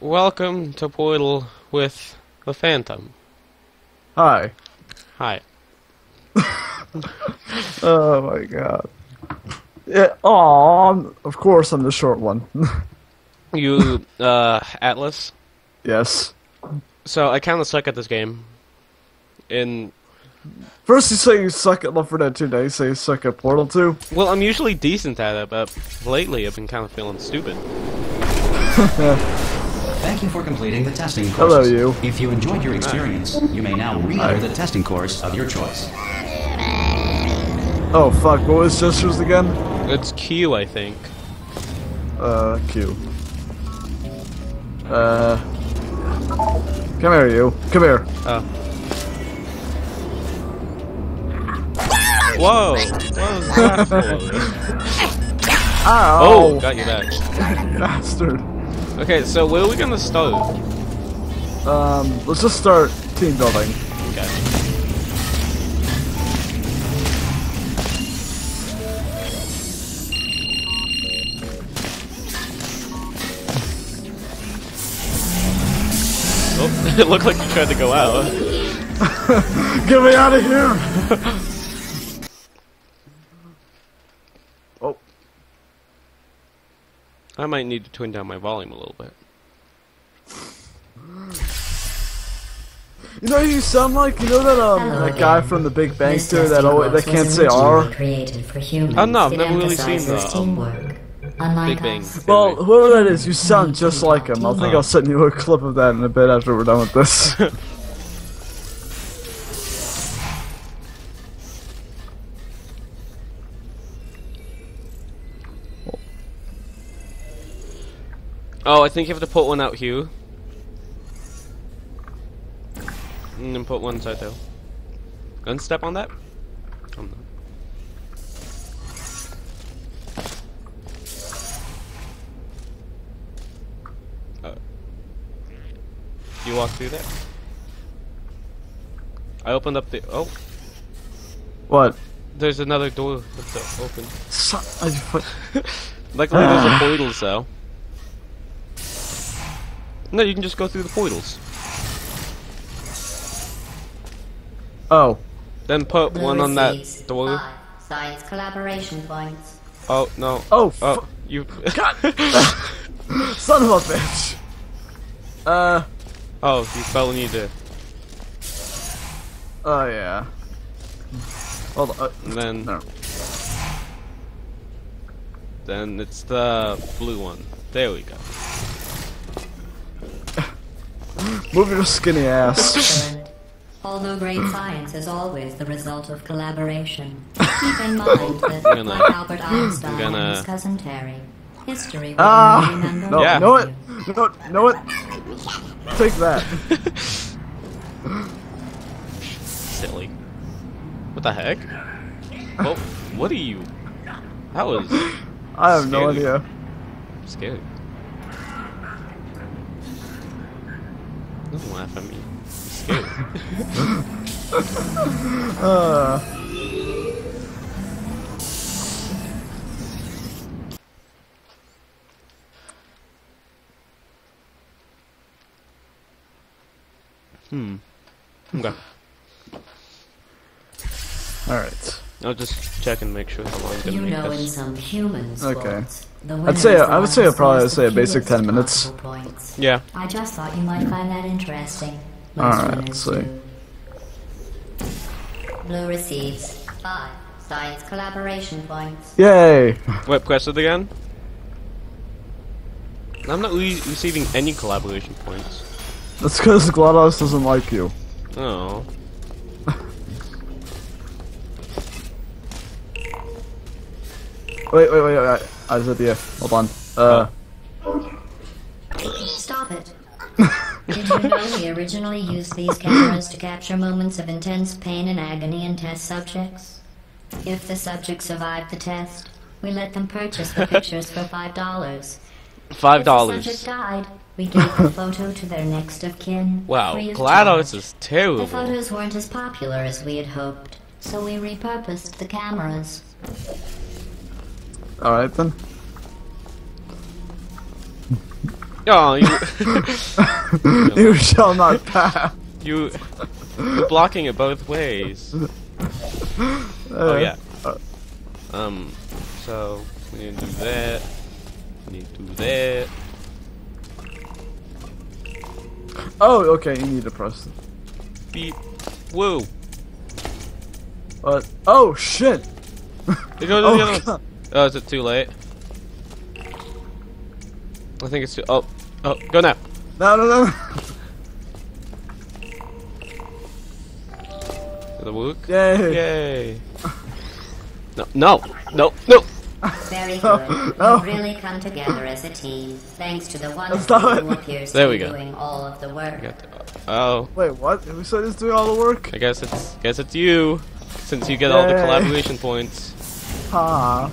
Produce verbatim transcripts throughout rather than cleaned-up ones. Welcome to Portal with the Phantom. Hi. Hi. Oh my god. Yeah, oh, of course I'm the short one. You, uh, Atlas? Yes. So, I kinda suck at this game. In... First you say you suck at Left four Dead two, now you say you suck at Portal two. Well, I'm usually decent at it, but lately I've been kind of feeling stupid. Thank you for completing the testing course. Hello, you. If you enjoyed your experience, you may now re-enter the testing course of your choice. Oh fuck, what was gestures again? It's Q, I think. Uh, Q. Uh... Come here, you. Come here. Oh. Whoa! What was that for? Ow. Oh, got you back. Bastard. Okay, so where are we gonna start? Um, let's just start team building. Okay. Oh, it looked like you tried to go out. Get me out of here! Oh. I might need to tune down my volume a little bit. You know who you sound like? You know that um Hello that guy again. From the Big Bang Theory that always that can't say R? Oh no, I've never really seen that. Um, Big Bang. Well, whoever that is, you sound just like him. I think oh. I'll send you a clip of that in a bit after we're done with this. Oh, I think you have to put one out, Hugh. And then put one inside there. And step on that. On that. Oh. You walk through that. I opened up the. Oh. What? There's another door that's open. Luckily, there's a portal, so. No, you can just go through the portals. Oh. Then put Blue one on that door. Science collaboration points. Oh, no. Oh, oh you. God! Son of a bitch! Uh. Oh, you fell and you did. Oh, yeah. Hold on. And then. No. Then it's the blue one. There we go. Move your skinny ass. Although great science is always the result of collaboration, keep in mind that gonna, like Albert Einstein gonna... and his cousin Terry, history will ah, remember no, yeah. Know it! Know it! Know it! Take that. Silly. What the heck? Well, what are you? That was... I have scary. No idea. I'm scared. Don't laugh at me. I'm scared. uh. Hmm. Okay. Alright. I'll just check and make sure how long it's gonna make us. In some human sports, okay. I'd say I would say I'd probably say a basic ten minutes. Points. Yeah. I just thought you might find that interesting. Alright, let's see. Blue receives five science collaboration points. Yay! Wait, press it again? I'm not re receiving any collaboration points. That's because GLaDOS doesn't like you. Oh. Wait, wait, wait, wait, I was at the F. Hold on. Uh. Stop it. Did you know we originally used these cameras to capture moments of intense pain and agony in test subjects? If the subject survived the test, we let them purchase the pictures for five dollars. Five dollars. If the subject died, we gave the photo to their next of kin. Wow, GLaDOS is terrible. The photos weren't as popular as we had hoped, so we repurposed the cameras. Alright then. Oh, you. You shall not pass. You. You're blocking it both ways. Uh, oh, yeah. Uh, um, so, we need to do that. We need to do that. Oh, okay, you need to press it. Beep. Whoa. What? Oh, shit! It goes oh, to the other oh, is it too late? I think it's too. Oh, oh, go now. No, no, no. The wook. Yay! Yay! No, no, no, no. Very good. No. We've really come together as a team, thanks to the one who appears there to be doing all of the work. The, oh. Wait, what? Who said it's doing all the work? I guess it's, guess it's you, since you get Yay. all the collaboration points. Ah.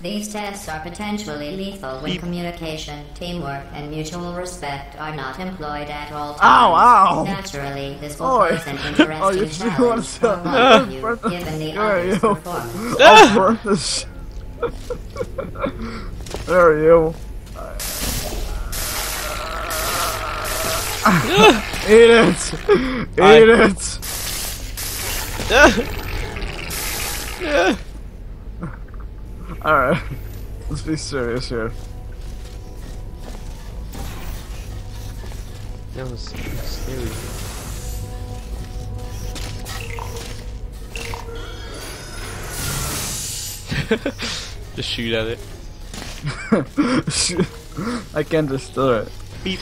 These tests are potentially lethal when communication, teamwork, and mutual respect are not employed at all times. Ow, ow. Naturally, this will pose an interesting oh, challenge for one of you, given the other's performance. I'll burn this shit. There you. Eat it! Eat I... it! Yeah. Alright, let's be serious here. That was scary. Just shoot at it. I can't just do it. Beep.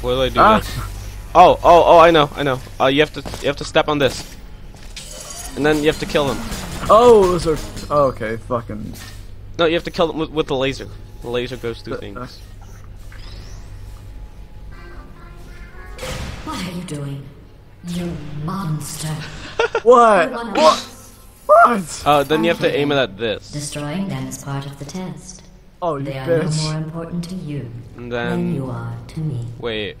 What do I do? Ah. Oh, oh, oh! I know, I know. Uh, you have to, you have to step on this, and then you have to kill them. Oh, those are. Oh, okay, fucking. No, you have to kill them with, with the laser. The laser goes through uh, things. What are you doing, you monster? What? What? What? Uh, then you have to aim it at this. Destroying them is part of the test. Oh, you they bitch. Are no more important to you then... than you are to me. Wait.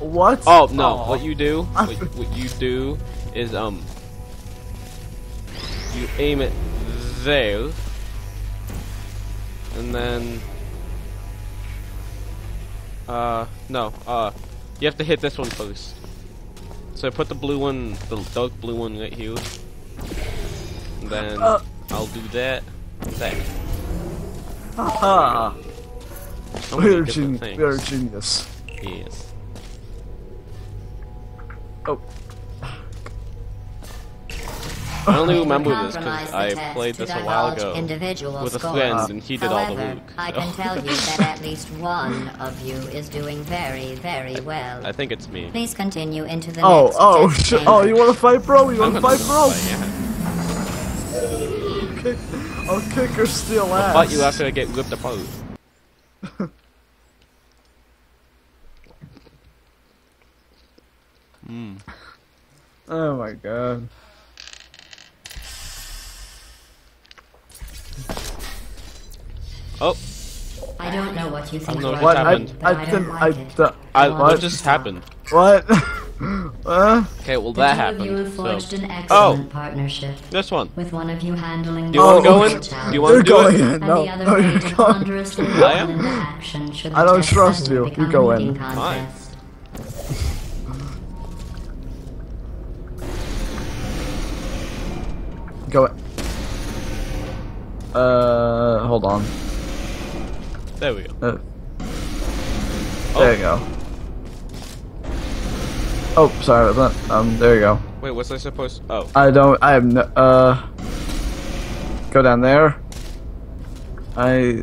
What? Oh no! Aww. What you do? What, what you do is um. You aim it there, and then, uh, no, uh, you have to hit this one first. So I put the blue one, the dark blue one right here, and then uh. I'll do that, that. Haha! So we're, gen we're genius. Yes. Oh. I only remember this because I played this a while ago with a friend, and he did all the work. I can tell you that at least one of you is doing very, very well. I think it's me. Please continue into the oh, next. Oh, oh, oh! You want to fight, bro? You want to fight, bro? Fight, yeah. I'll kick her still ass. I'll fight you after I get ripped apart. Hmm. Oh my god. Oh. I don't know what you think. I don't know what, what happened. I, I, I didn't. I, like I, I what just happened? What? uh? Okay, well that happened. So. An oh. Partnership this one. With one of you handling. Do you want to go in? Do you want to go in? No. No, you're going. I am. I don't trust you. You go in. Fine. Go in. Uh, hold on. There we go. Uh, there oh. you go. Oh, sorry about that. Um, there you go. Wait, what's I supposed to... Oh. I don't... I have no... Uh... Go down there. I...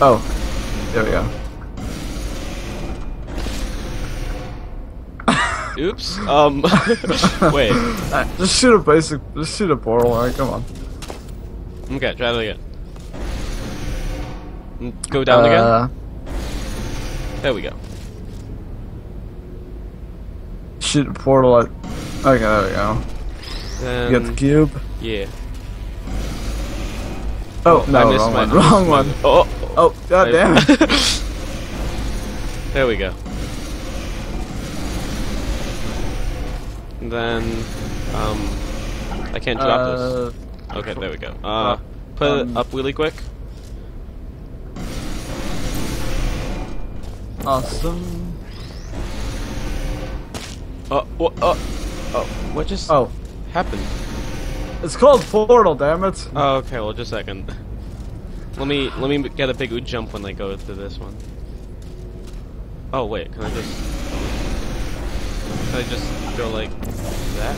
Oh. There we go. Oops. Um... Wait. Right, just shoot a basic... Just shoot a portal. Alright, come on. Okay, try that again. Go down uh, again. There we go. Shoot a portal at Okay, there we go. Then, you got the cube? Yeah. Oh, oh no, I missed wrong my, one. Wrong one. one. Oh, oh god I, damn it. There we go. And then, um, I can't drop uh, this. Okay, there we go. Uh, put um, it up really quick. Awesome. Uh, what, uh, oh, what just oh. happened? It's called Portal, damn it. Oh, okay, well, just a second. Let me, let me get a big jump when I go to this one. Oh wait, can I just can I just go like that?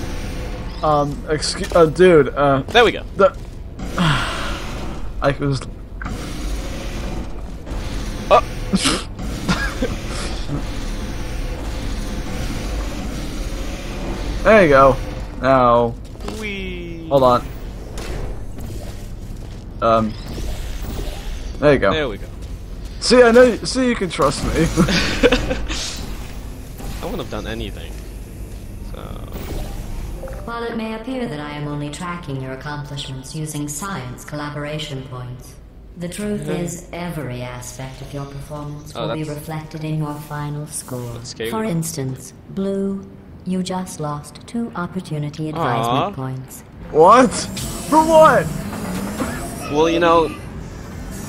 Um, excuse, uh, dude. Uh, there we go. The I was. Oh. There you go. Now. Wee. Hold on. Um. There you go. There we go. See, I know. You, see, you can trust me. I wouldn't have done anything. So. While it may appear that I am only tracking your accomplishments using science collaboration points, the truth mm-hmm. is every aspect of your performance oh, will that's... be reflected in your final score. For instance, Blue, you just lost two opportunity advisement Aww. points. What? For what? Well, you know.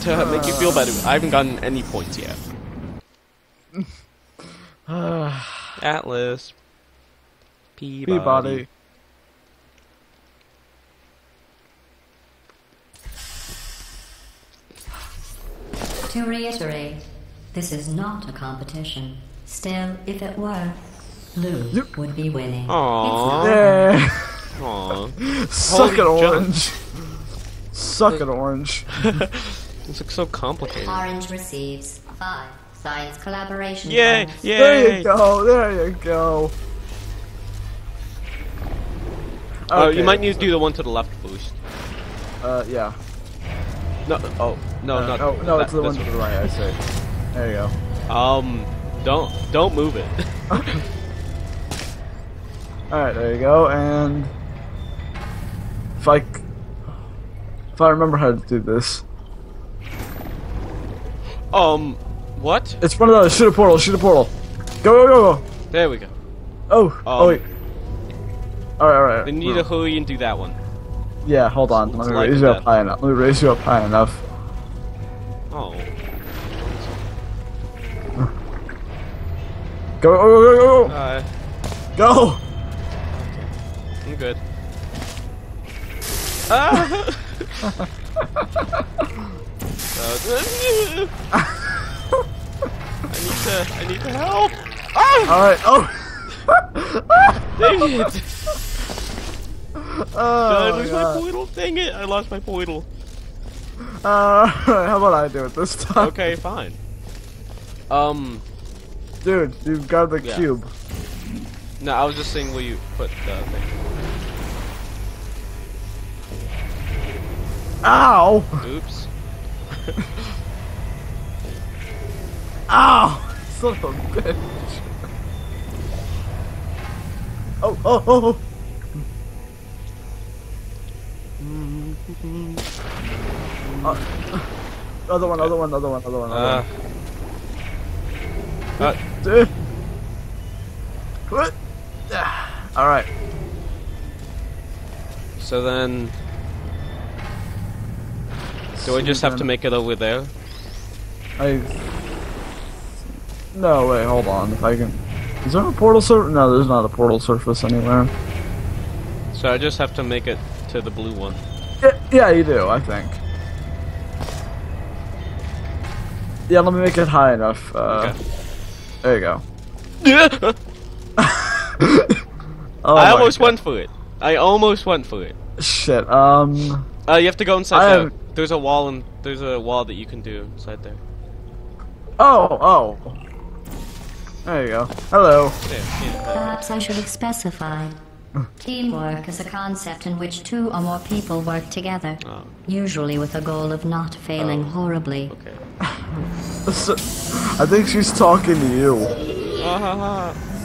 To make you feel better, I haven't gotten any points yet. Atlas Peabody. Peabody. To reiterate, this is not a competition. Still, if it were, Blue yep. would be winning. Aww. Yeah. Aww. Suck it, orange. Suck it, orange. This looks so complicated. Orange receives five science collaboration. Yay! Points. Yay! There you go. There you go. Oh, okay. You might need to do the one to the left boost. Uh, yeah. No. Oh, no, uh, not. Oh, no, that, it's the one to the right. I say. There you go. Um, don't don't move it. All right, there you go. And if I if I remember how to do this. Um, what? It's one of those. Shoot a portal. Shoot a portal. Go, go, go, go. There we go. Oh. Um, oh wait. All right, all right. They need to hurry and do that one. Yeah. Hold on. Let me raise you up high enough. Let me raise you up high enough. Oh. Go, go, go, go, go. Uh, go. Okay. I'm good. Ah. I need to. I need to help. Oh! All right. Oh. Dang it! Oh, did I lose God. my portal? Dang it! I lost my portal. Uh, how about I do it this time? Okay, fine. Um, dude, you've got the yeah. cube. No, I was just saying, will you put the uh, thing? Ow! Oops. Ow! Son of a bitch! Oh, oh, oh! Oh. Other one, other one, other one, other one, other one. Uh. Dude! What? Alright. So then. Do I just have to make it over there? I... No, wait, hold on. If I can... Is there a portal surface? No, there's not a portal surface anywhere. So I just have to make it to the blue one. Yeah, yeah you do, I think. Yeah, let me make it high enough. Uh, okay. There you go. Yeah. Oh I almost God. went for it. I almost went for it. Shit, um... Uh, you have to go inside. There's a wall and there's a wall that you can do inside there. Oh, oh. There you go. Hello. Perhaps I should have specified. Teamwork is a concept in which two or more people work together, oh. usually with a goal of not failing oh. horribly. Okay. So, I think she's talking to you. Uh-huh.